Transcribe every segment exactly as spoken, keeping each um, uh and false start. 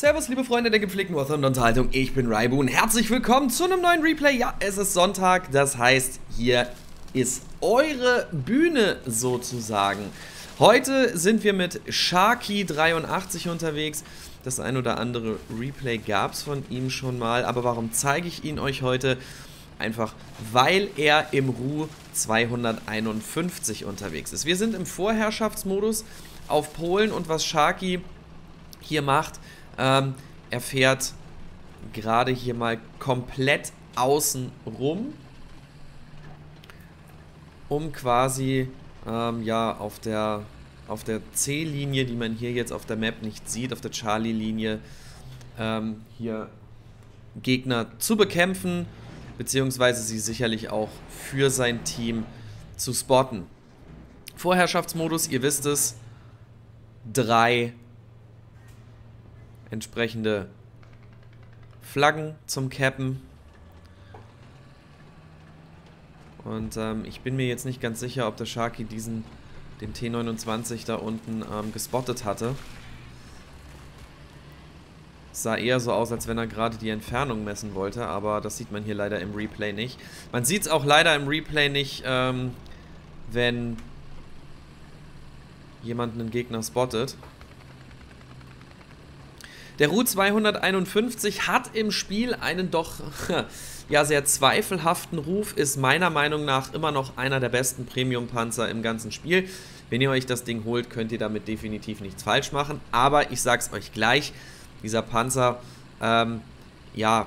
Servus liebe Freunde der gepflegten War Thunder Unterhaltung, ich bin Raibu und herzlich willkommen zu einem neuen Replay. Ja, es ist Sonntag, das heißt, hier ist eure Bühne sozusagen. Heute sind wir mit Sharky dreiundachtzig unterwegs. Das ein oder andere Replay gab es von ihm schon mal, aber warum zeige ich ihn euch heute? Einfach, weil er im R U zweihunderteinundfünfzig unterwegs ist. Wir sind im Vorherrschaftsmodus auf Polen und was Sharky hier macht, ähm, er fährt gerade hier mal komplett außen rum, um quasi ähm, ja auf der auf der C-Linie, die man hier jetzt auf der Map nicht sieht, auf der Charlie-Linie ähm, hier Gegner zu bekämpfen, beziehungsweise sie sicherlich auch für sein Team zu spotten. Vorherrschaftsmodus, ihr wisst es, drei entsprechende Flaggen zum Cappen. Und ähm, ich bin mir jetzt nicht ganz sicher, ob der Sharky diesen, den T neunundzwanzig da unten ähm, gespottet hatte. Sah eher so aus, als wenn er gerade die Entfernung messen wollte, aber das sieht man hier leider im Replay nicht. Man sieht es auch leider im Replay nicht, ähm, wenn jemand einen Gegner spottet. Der R U zweihunderteinundfünfzig hat im Spiel einen doch ja, sehr zweifelhaften Ruf, ist meiner Meinung nach immer noch einer der besten Premium-Panzer im ganzen Spiel. Wenn ihr euch das Ding holt, könnt ihr damit definitiv nichts falsch machen, aber ich sag's euch gleich, dieser Panzer ähm, ja,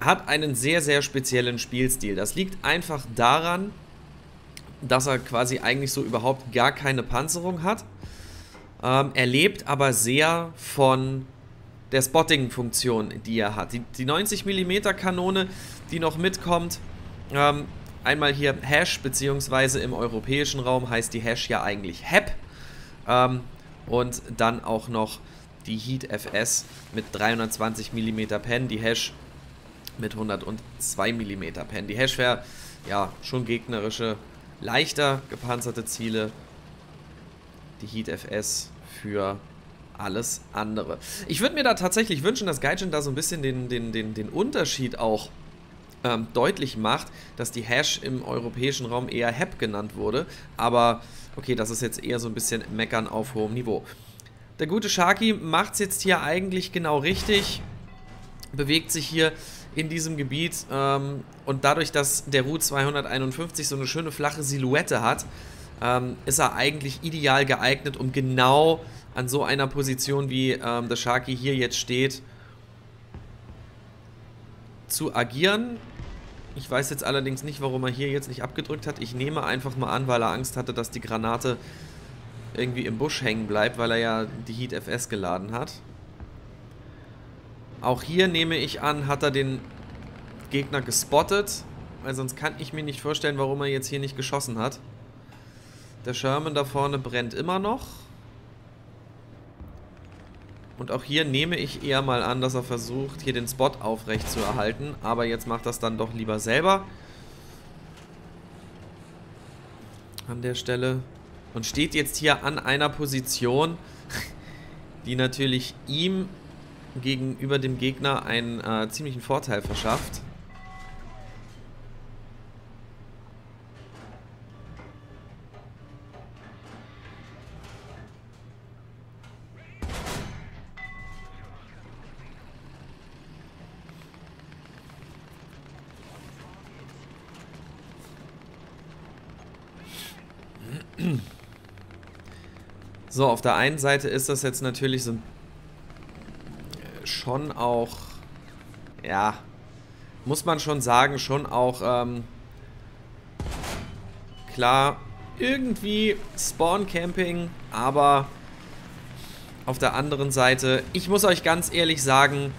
hat einen sehr, sehr speziellen Spielstil. Das liegt einfach daran, dass er quasi eigentlich so überhaupt gar keine Panzerung hat. Ähm, er lebt aber sehr von der Spotting-Funktion, die er hat. Die, die neunzig Millimeter Kanone, die noch mitkommt, ähm, einmal hier Hash, beziehungsweise im europäischen Raum heißt die Hash ja eigentlich H E P. Ähm, und dann auch noch die HeatFS mit dreihundertzwanzig Millimeter Pen, die Hash mit hundertzwei Millimeter Pen. Die Hash wäre ja schon gegnerische, leichter gepanzerte Ziele. Die HeatFS für alles andere. Ich würde mir da tatsächlich wünschen, dass Gaijin da so ein bisschen den, den, den, den Unterschied auch ähm, deutlich macht, dass die Hash im europäischen Raum eher H E P genannt wurde. Aber okay, das ist jetzt eher so ein bisschen Meckern auf hohem Niveau. Der gute Sharky macht es jetzt hier eigentlich genau richtig, bewegt sich hier in diesem Gebiet ähm, und dadurch, dass der R U zweihunderteinundfünfzig so eine schöne flache Silhouette hat, Ähm, ist er eigentlich ideal geeignet, um genau an so einer Position, wie ähm, der Sharky hier jetzt steht, zu agieren. Ich weiß jetzt allerdings nicht, warum er hier jetzt nicht abgedrückt hat. Ich nehme einfach mal an, weil er Angst hatte, dass die Granate irgendwie im Busch hängen bleibt, weil er ja die HeatFS geladen hat. Auch hier nehme ich an, hat er den Gegner gespottet, weil sonst kann ich mir nicht vorstellen, warum er jetzt hier nicht geschossen hat. Der Sherman da vorne brennt immer noch. Und auch hier nehme ich eher mal an, dass er versucht, hier den Spot aufrecht zu erhalten. Aber jetzt macht das dann doch lieber selber. An der Stelle. Und steht jetzt hier an einer Position, die natürlich ihm gegenüber dem Gegner einen äh, ziemlichen Vorteil verschafft. So, auf der einen Seite ist das jetzt natürlich so schon auch, ja, muss man schon sagen, schon auch, ähm, klar, irgendwie Spawn-Camping, aber auf der anderen Seite, ich muss euch ganz ehrlich sagen,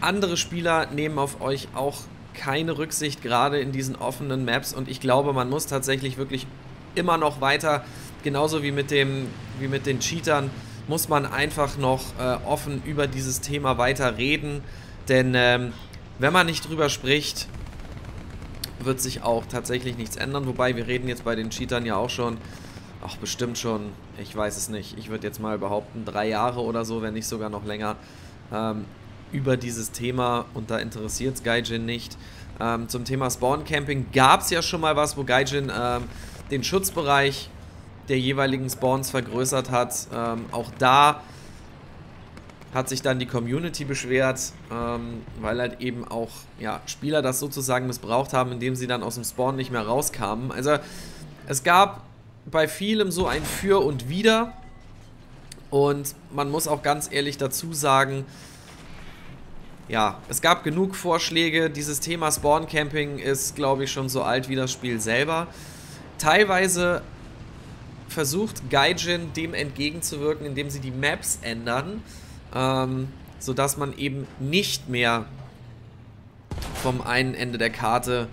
andere Spieler nehmen auf euch auch keine Rücksicht, gerade in diesen offenen Maps, und ich glaube, man muss tatsächlich wirklich immer noch weiter, genauso wie mit dem, wie mit den Cheatern, muss man einfach noch äh, offen über dieses Thema weiter reden, denn ähm, wenn man nicht drüber spricht, wird sich auch tatsächlich nichts ändern, wobei wir reden jetzt bei den Cheatern ja auch schon Ach, bestimmt schon, ich weiß es nicht. Ich würde jetzt mal behaupten, drei Jahre oder so, wenn nicht sogar noch länger, ähm, über dieses Thema, und da interessiert es Gaijin nicht. Ähm, zum Thema Spawn Camping gab es ja schon mal was, wo Gaijin ähm, den Schutzbereich der jeweiligen Spawns vergrößert hat. Ähm, auch da hat sich dann die Community beschwert, ähm, weil halt eben auch ja, Spieler das sozusagen missbraucht haben, indem sie dann aus dem Spawn nicht mehr rauskamen. Also es gab bei vielem so ein Für und Wider, und man muss auch ganz ehrlich dazu sagen, ja, es gab genug Vorschläge. Dieses Thema Spawn Camping ist, glaube ich, schon so alt wie das Spiel selber. Teilweise versucht Gaijin dem entgegenzuwirken, indem sie die Maps ändern, ähm, sodass man eben nicht mehr vom einen Ende der Karte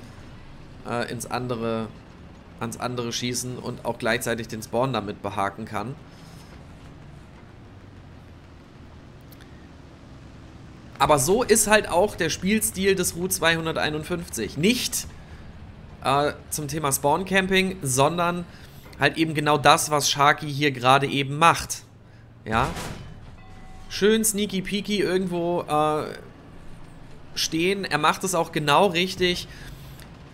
äh, ins andere, ans andere schießen und auch gleichzeitig den Spawn damit behaken kann. Aber so ist halt auch der Spielstil des R U zwei fünfundfünfzig. Nicht äh, zum Thema Spawn Camping, sondern halt eben genau das, was Sharky hier gerade eben macht. Ja? Schön sneaky peaky irgendwo äh, stehen. Er macht es auch genau richtig.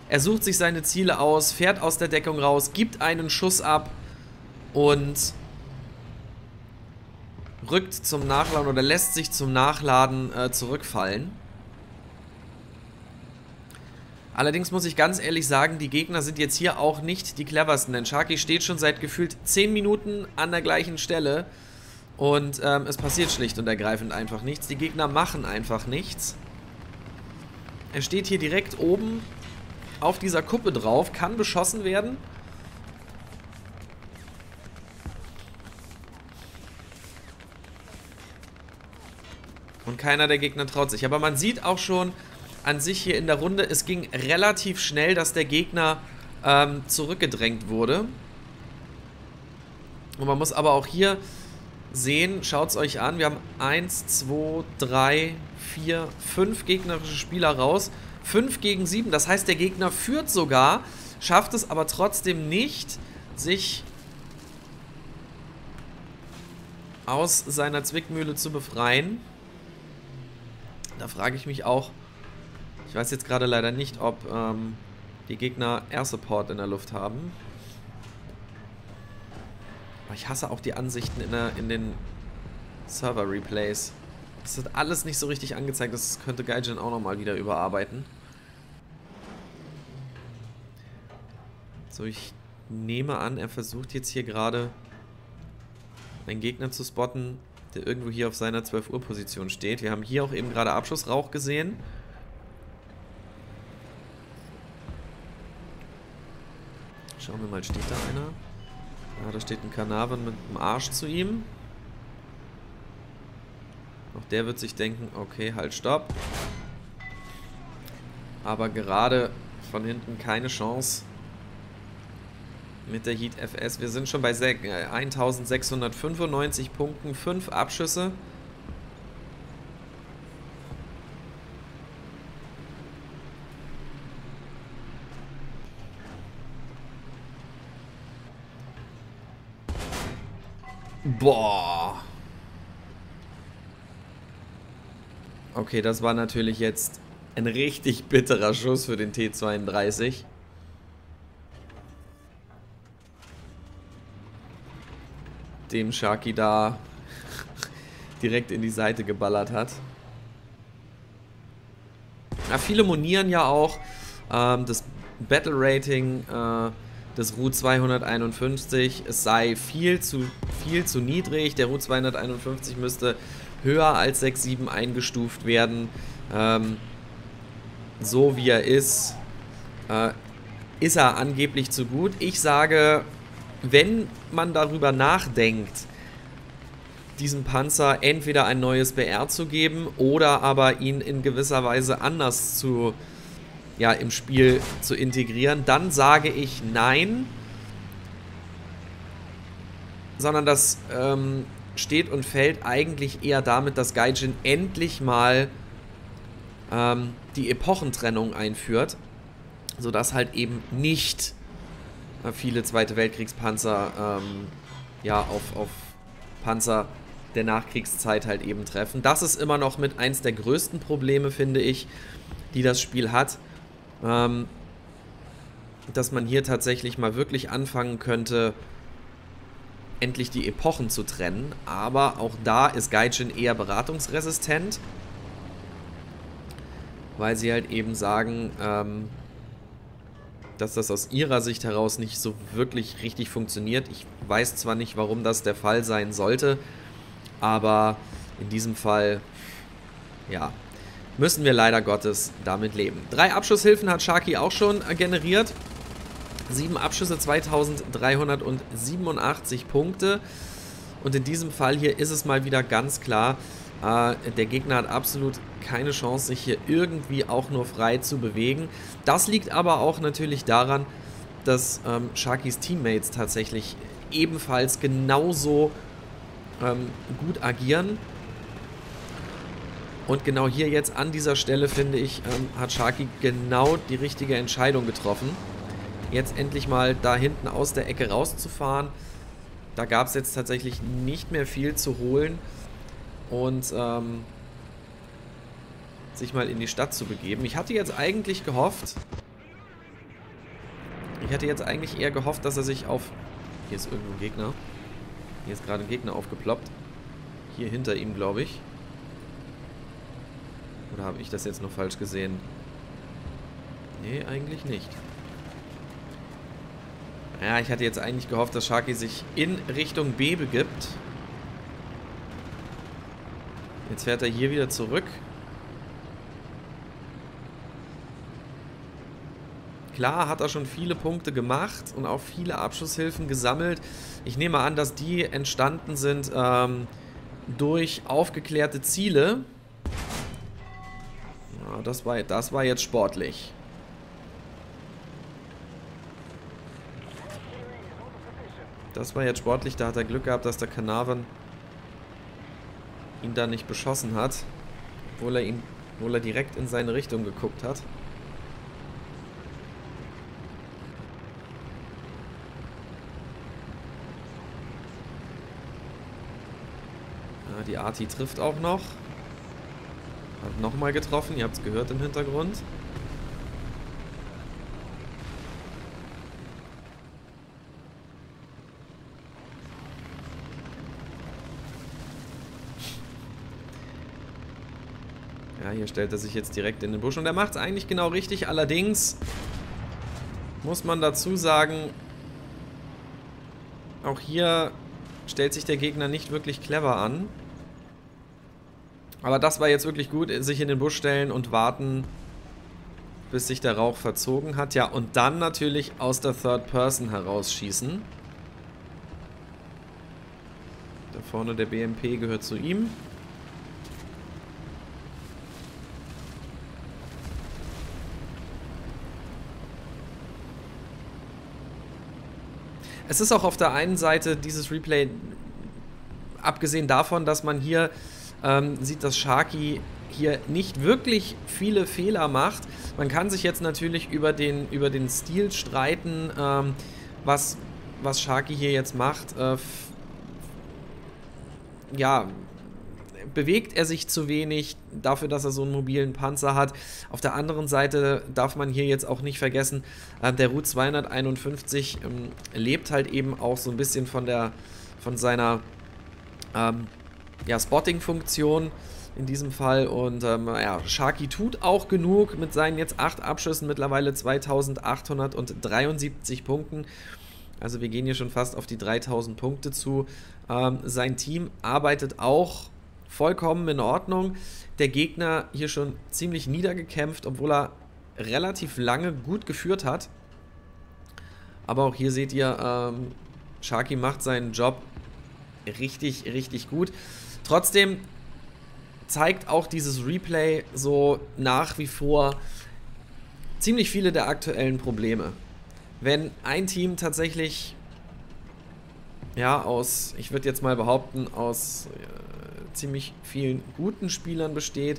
Er sucht sich seine Ziele aus, fährt aus der Deckung raus, gibt einen Schuss ab und rückt zum Nachladen oder lässt sich zum Nachladen äh, zurückfallen. Allerdings muss ich ganz ehrlich sagen, die Gegner sind jetzt hier auch nicht die cleversten, denn Sharky steht schon seit gefühlt zehn Minuten an der gleichen Stelle und ähm, es passiert schlicht und ergreifend einfach nichts. Die Gegner machen einfach nichts. Er steht hier direkt oben auf dieser Kuppe drauf, kann beschossen werden. Und keiner der Gegner traut sich. Aber man sieht auch schon an sich hier in der Runde, es ging relativ schnell, dass der Gegner ähm, zurückgedrängt wurde. Und man muss aber auch hier sehen, schaut es euch an, wir haben eins, zwei, drei, vier, fünf gegnerische Spieler raus. fünf gegen sieben, das heißt, der Gegner führt sogar, schafft es aber trotzdem nicht, sich aus seiner Zwickmühle zu befreien. Da frage ich mich auch, ich weiß jetzt gerade leider nicht, ob ähm, die Gegner Air Support in der Luft haben. Aber ich hasse auch die Ansichten in, der, in den Server-Replays. Das wird alles nicht so richtig angezeigt, das könnte Gaijin auch nochmal wieder überarbeiten. So, ich nehme an, er versucht jetzt hier gerade einen Gegner zu spotten, der irgendwo hier auf seiner zwölf Uhr Position steht. Wir haben hier auch eben gerade Abschussrauch gesehen. Schauen wir mal, steht da einer? Ja, da steht ein Kanavan mit dem Arsch zu ihm. Auch der wird sich denken, okay, halt, stopp. Aber gerade von hinten keine Chance mit der HeatFS. Wir sind schon bei eintausendsechshundertfünfundneunzig Punkten, fünf Abschüsse. Boah. Okay, das war natürlich jetzt ein richtig bitterer Schuss für den T zweiunddreißig. Dem Sharky da direkt in die Seite geballert hat. Ja, viele monieren ja auch ähm, das Battle Rating äh, des R U zwei fünfundfünfzig. Es sei viel zu, viel zu niedrig. Der R U zwei fünfundfünfzig müsste höher als sechs, sieben eingestuft werden. Ähm, so wie er ist, äh, ist er angeblich zu gut. Ich sage, wenn man darüber nachdenkt, diesem Panzer entweder ein neues B R zu geben oder aber ihn in gewisser Weise anders zu, ja, im Spiel zu integrieren, dann sage ich nein. Sondern das ähm, steht und fällt eigentlich eher damit, dass Gaijin endlich mal ähm, die Epochentrennung einführt, sodass halt eben nicht viele Zweite Weltkriegspanzer ähm, ja, auf, auf Panzer der Nachkriegszeit halt eben treffen. Das ist immer noch mit eins der größten Probleme, finde ich, die das Spiel hat. Ähm, dass man hier tatsächlich mal wirklich anfangen könnte, endlich die Epochen zu trennen. Aber auch da ist Gaijin eher beratungsresistent, weil sie halt eben sagen, ähm, dass das aus ihrer Sicht heraus nicht so wirklich richtig funktioniert. Ich weiß zwar nicht, warum das der Fall sein sollte, aber in diesem Fall, ja, müssen wir leider Gottes damit leben. Drei Abschusshilfen hat Sharky auch schon generiert. Sieben Abschüsse, zweitausenddreihundertsiebenundachtzig Punkte. Und in diesem Fall hier ist es mal wieder ganz klar, äh, der Gegner hat absolut keine Chance, sich hier irgendwie auch nur frei zu bewegen. Das liegt aber auch natürlich daran, dass ähm, Sharkys Teammates tatsächlich ebenfalls genauso ähm, gut agieren. Und genau hier jetzt an dieser Stelle, finde ich, ähm, hat Sharky genau die richtige Entscheidung getroffen. Jetzt endlich mal da hinten aus der Ecke rauszufahren. Da gab es jetzt tatsächlich nicht mehr viel zu holen. Und ähm, sich mal in die Stadt zu begeben. Ich hatte jetzt eigentlich gehofft, ich hatte jetzt eigentlich eher gehofft, dass er sich auf... Hier ist irgendwo ein Gegner. Hier ist gerade ein Gegner aufgeploppt. Hier hinter ihm, glaube ich. Oder habe ich das jetzt noch falsch gesehen? Nee, eigentlich nicht. Ja, ich hatte jetzt eigentlich gehofft, dass Sharky sich in Richtung B begibt. Jetzt fährt er hier wieder zurück. Klar hat er schon viele Punkte gemacht und auch viele Abschusshilfen gesammelt. Ich nehme an, dass die entstanden sind ähm, durch aufgeklärte Ziele. Ja, das war, das war jetzt sportlich. Das war jetzt sportlich, da hat er Glück gehabt, dass der Kanavan ihn da nicht beschossen hat, obwohl er, ihn, obwohl er direkt in seine Richtung geguckt hat. Ja, die Arti trifft auch noch. Hat nochmal getroffen, ihr habt es gehört im Hintergrund. Ja, hier stellt er sich jetzt direkt in den Busch und er macht es eigentlich genau richtig. Allerdings muss man dazu sagen, auch hier stellt sich der Gegner nicht wirklich clever an. Aber das war jetzt wirklich gut, sich in den Busch stellen und warten, bis sich der Rauch verzogen hat. Ja, und dann natürlich aus der Third Person herausschießen. Da vorne der B M P gehört zu ihm. Es ist auch auf der einen Seite dieses Replay, abgesehen davon, dass man hier ähm, sieht, dass Sharky hier nicht wirklich viele Fehler macht. Man kann sich jetzt natürlich über den, über den Stil streiten, ähm, was, was Sharky hier jetzt macht. Äh, ja, bewegt er sich zu wenig dafür, dass er so einen mobilen Panzer hat. Auf der anderen Seite darf man hier jetzt auch nicht vergessen, äh, der R U zweihunderteinundfünfzig ähm, lebt halt eben auch so ein bisschen von der von seiner ähm, ja, Spotting-Funktion in diesem Fall. Und ähm, ja, Sharky tut auch genug mit seinen jetzt acht Abschüssen, mittlerweile zweitausendachthundertdreiundsiebzig Punkten. Also wir gehen hier schon fast auf die dreitausend Punkte zu. Ähm, sein Team arbeitet auch vollkommen in Ordnung. Der Gegner hier schon ziemlich niedergekämpft, obwohl er relativ lange gut geführt hat. Aber auch hier seht ihr, ähm, Sharky macht seinen Job richtig, richtig gut. Trotzdem zeigt auch dieses Replay so nach wie vor ziemlich viele der aktuellen Probleme. Wenn ein Team tatsächlich, ja, aus, ich würde jetzt mal behaupten, aus... Äh, ziemlich vielen guten Spielern besteht.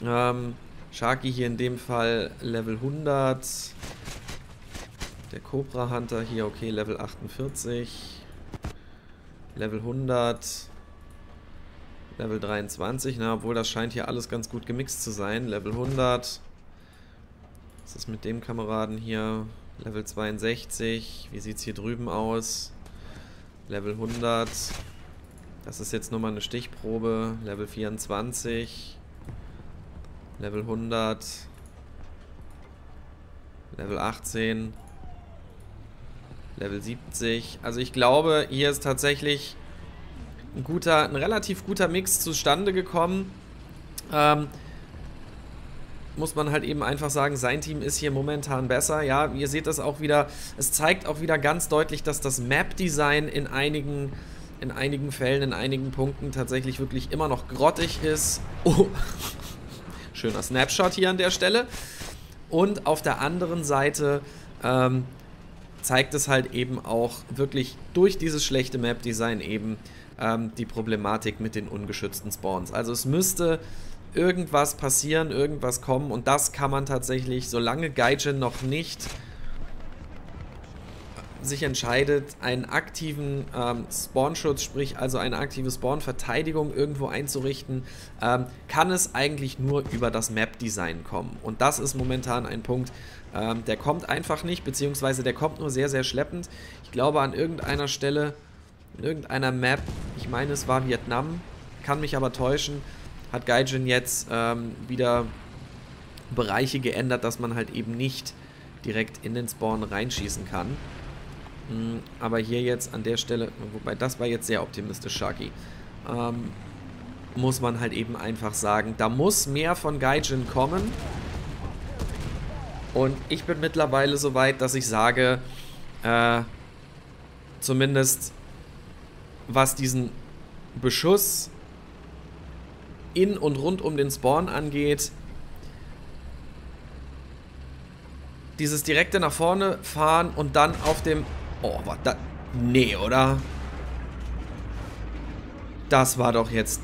Ähm, Sharky hier in dem Fall Level hundert. Der Cobra Hunter hier, okay, Level achtundvierzig. Level hundert. Level dreiundzwanzig, na, obwohl das scheint hier alles ganz gut gemixt zu sein. Level hundert. Was ist mit dem Kameraden hier? Level zweiundsechzig. Wie sieht es hier drüben aus? Level hundert. Das ist jetzt nur mal eine Stichprobe. Level vierundzwanzig. Level hundert. Level achtzehn. Level siebzig. Also ich glaube, hier ist tatsächlich ein guter, ein relativ guter Mix zustande gekommen. Ähm, muss man halt eben einfach sagen, sein Team ist hier momentan besser. Ja, ihr seht das auch wieder. Es zeigt auch wieder ganz deutlich, dass das Map-Design in einigen, in einigen Fällen, in einigen Punkten tatsächlich wirklich immer noch grottig ist. Oh, schöner Snapshot hier an der Stelle. Und auf der anderen Seite ähm, zeigt es halt eben auch wirklich durch dieses schlechte Map-Design eben ähm, die Problematik mit den ungeschützten Spawns. Also es müsste irgendwas passieren, irgendwas kommen, und das kann man tatsächlich, solange Gaijin noch nicht sich entscheidet, einen aktiven ähm, Spawnschutz, sprich also eine aktive Spawnverteidigung irgendwo einzurichten, ähm, kann es eigentlich nur über das Map-Design kommen. Und das ist momentan ein Punkt, ähm, der kommt einfach nicht, beziehungsweise der kommt nur sehr, sehr schleppend. Ich glaube an irgendeiner Stelle, in irgendeiner Map, ich meine es war Vietnam, kann mich aber täuschen, hat Gaijin jetzt ähm, wieder Bereiche geändert, dass man halt eben nicht direkt in den Spawn reinschießen kann. Aber hier jetzt an der Stelle, wobei das war jetzt sehr optimistisch, Sharky, ähm, muss man halt eben einfach sagen, da muss mehr von Gaijin kommen. Und ich bin mittlerweile so weit, dass ich sage, äh, zumindest was diesen Beschuss in und rund um den Spawn angeht, dieses direkte nach vorne fahren und dann auf dem... Oh, was das? Nee, oder? Das war doch jetzt...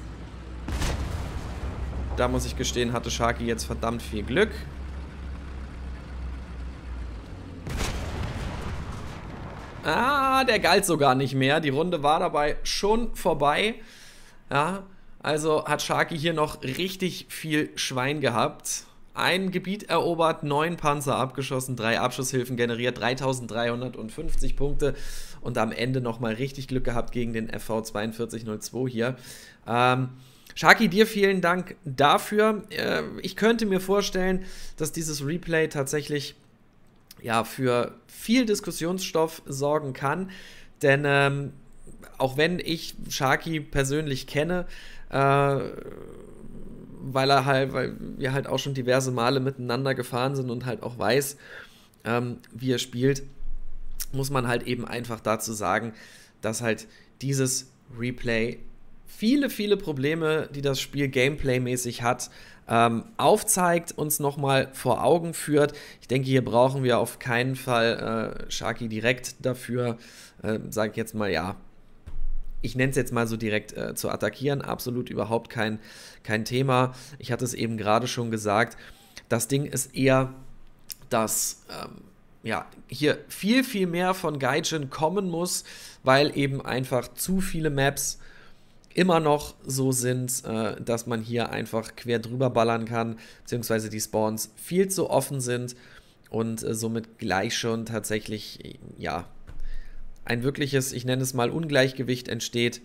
Da muss ich gestehen, hatte Sharky jetzt verdammt viel Glück. Ah, der galt sogar nicht mehr. Die Runde war dabei schon vorbei. Ja, also hat Sharky hier noch richtig viel Schwein gehabt. Ein Gebiet erobert, neun Panzer abgeschossen, drei Abschusshilfen generiert, dreitausenddreihundertfünfzig Punkte und am Ende nochmal richtig Glück gehabt gegen den F V vier zwei null zwei hier. Ähm, Sharky, dir vielen Dank dafür. Äh, ich könnte mir vorstellen, dass dieses Replay tatsächlich ja, für viel Diskussionsstoff sorgen kann, denn ähm, auch wenn ich Sharky persönlich kenne, äh, weil er halt, weil wir halt auch schon diverse Male miteinander gefahren sind und halt auch weiß, ähm, wie er spielt, muss man halt eben einfach dazu sagen, dass halt dieses Replay viele, viele Probleme, die das Spiel gameplaymäßig hat, ähm, aufzeigt, uns nochmal vor Augen führt. Ich denke, hier brauchen wir auf keinen Fall äh, Sharky direkt dafür, äh, sag ich jetzt mal, ja, ich nenne es jetzt mal so direkt äh, zu attackieren, absolut überhaupt kein, kein Thema. Ich hatte es eben gerade schon gesagt, das Ding ist eher, dass ähm, ja, hier viel, viel mehr von Gaijin kommen muss, weil eben einfach zu viele Maps immer noch so sind, äh, dass man hier einfach quer drüber ballern kann, beziehungsweise die Spawns viel zu offen sind und äh, somit gleich schon tatsächlich, ja, ein wirkliches, ich nenne es mal, Ungleichgewicht entsteht.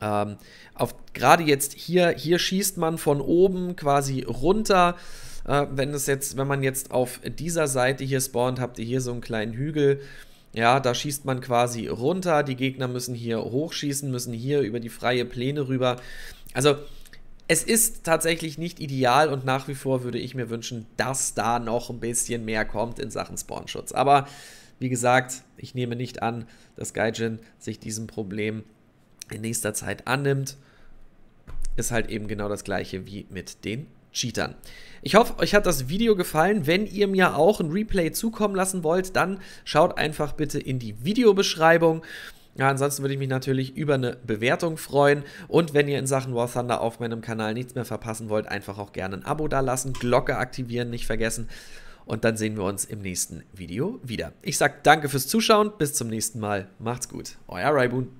Ähm, auf, gerade jetzt hier, hier schießt man von oben quasi runter. Äh, wenn es jetzt, wenn man jetzt auf dieser Seite hier spawnt, habt ihr hier so einen kleinen Hügel. Ja, da schießt man quasi runter. Die Gegner müssen hier hochschießen, müssen hier über die freie Pläne rüber. Also es ist tatsächlich nicht ideal und nach wie vor würde ich mir wünschen, dass da noch ein bisschen mehr kommt in Sachen Spawnschutz. Aber wie gesagt, ich nehme nicht an, dass Gaijin sich diesem Problem in nächster Zeit annimmt. Ist halt eben genau das gleiche wie mit den Cheatern. Ich hoffe, euch hat das Video gefallen. Wenn ihr mir auch ein Replay zukommen lassen wollt, dann schaut einfach bitte in die Videobeschreibung. Ja, ansonsten würde ich mich natürlich über eine Bewertung freuen. Und wenn ihr in Sachen War Thunder auf meinem Kanal nichts mehr verpassen wollt, einfach auch gerne ein Abo dalassen, Glocke aktivieren, nicht vergessen. Und dann sehen wir uns im nächsten Video wieder. Ich sage danke fürs Zuschauen, bis zum nächsten Mal. Macht's gut, euer Raibun.